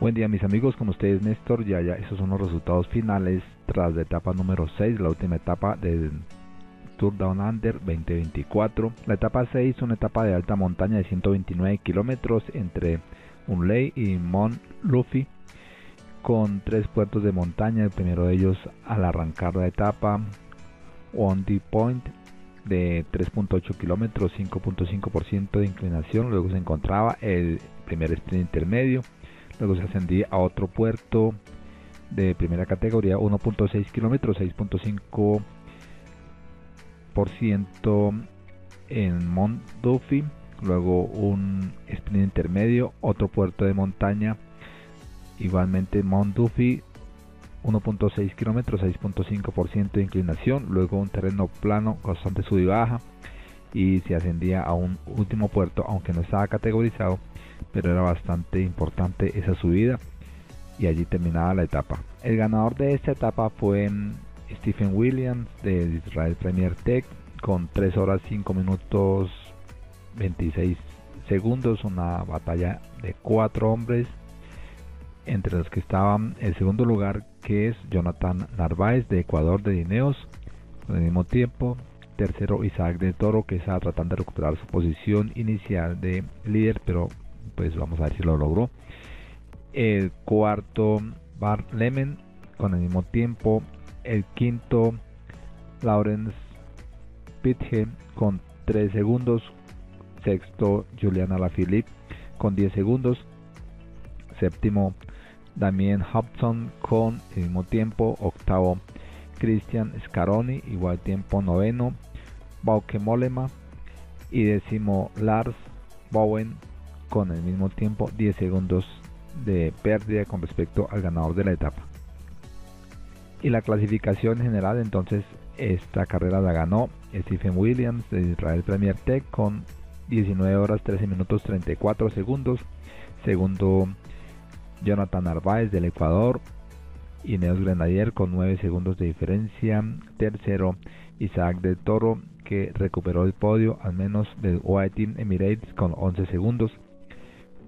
Buen día mis amigos, con ustedes Néstor Yaya. Estos son los resultados finales tras la etapa número 6, la última etapa de Tour Down Under 2024. La etapa 6, una etapa de alta montaña de 129 kilómetros entre Onley y Mont Duffy, con tres puertos de montaña. El primero de ellos, al arrancar la etapa, On The Point, de 3.8 kilómetros, 5.5% de inclinación. Luego se encontraba el primer sprint intermedio, luego se ascendía a otro puerto de primera categoría, 1.6 kilómetros, 6.5% en Mont Duffy. Luego un sprint intermedio, otro puerto de montaña, igualmente Mont Duffy, 1.6 kilómetros, 6.5% de inclinación. Luego un terreno plano, constante sub y baja, y se ascendía a un último puerto, aunque no estaba categorizado, pero era bastante importante esa subida, y allí terminaba la etapa. El ganador de esta etapa fue Stephen Williams de Israel Premier Tech, con 3 horas 5 minutos 26 segundos, una batalla de 4 hombres, entre los que estaban el segundo lugar, que es Jonathan Narváez de Ecuador de INEOS, con el mismo tiempo. Tercero, Isaac del Toro, que estaba tratando de recuperar su posición inicial de líder, pero pues vamos a ver si lo logró. El cuarto, Bart Lemmen, con el mismo tiempo. El quinto, Laurens Pitge, con 3 segundos. Sexto, Julian Alaphilippe, con 10 segundos. Séptimo, Damien Howson, con el mismo tiempo. Octavo, Christian Scaroni, igual tiempo. Noveno, Bauke Molema. Y décimo, Lars Bowen, con el mismo tiempo, 10 segundos de pérdida con respecto al ganador de la etapa. Y la clasificación general, entonces, esta carrera la ganó Stephen Williams de Israel Premier Tech, con 19 horas 13 minutos 34 segundos. Segundo, Jonathan Narváez del Ecuador, INEOS Grenadier, con 9 segundos de diferencia. Tercero, Isaac del Toro, que recuperó el podio, al menos, del White Team Emirates, con 11 segundos.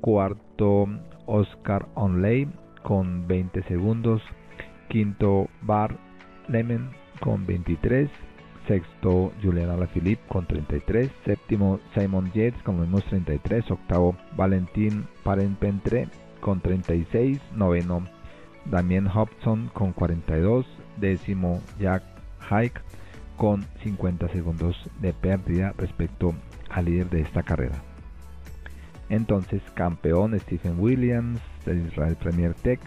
Cuarto, Oscar Onley, con 20 segundos. Quinto, Bart Lemmen, con 23. Sexto, Julian Alaphilippe, con 33. Séptimo, Simon Yates, con menos 33. Octavo, Valentin Parenpentre, con 36. Noveno, Damien Howson, con 42. Décimo, Jack Hayek, con 50 segundos de pérdida respecto al líder de esta carrera. Entonces, campeón Stephen Williams de Israel Premier Tech.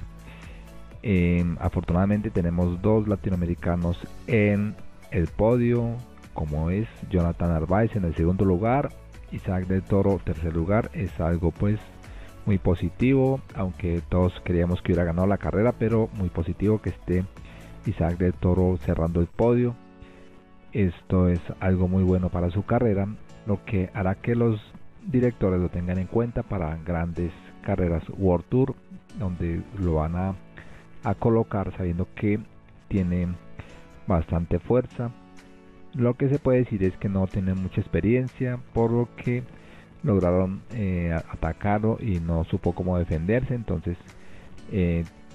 Afortunadamente tenemos dos latinoamericanos en el podio, como es Jonathan Narváez en el segundo lugar, Isaac del Toro tercer lugar. Es algo pues muy positivo, aunque todos creíamos que hubiera ganado la carrera, pero muy positivo que esté Isaac del Toro cerrando el podio. Esto es algo muy bueno para su carrera, lo que hará que los directores lo tengan en cuenta para grandes carreras World Tour, donde lo van a colocar, sabiendo que tiene bastante fuerza. Lo que se puede decir es que no tiene mucha experiencia, por lo que lograron atacarlo y no supo cómo defenderse. Entonces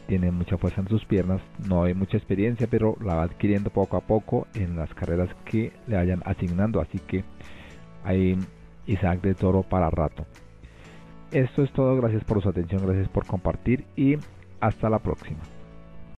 tiene mucha fuerza en sus piernas, no hay mucha experiencia, pero la va adquiriendo poco a poco en las carreras que le vayan asignando, así que hay Isaac del Toro para rato. Esto es todo, gracias por su atención, gracias por compartir y hasta la próxima.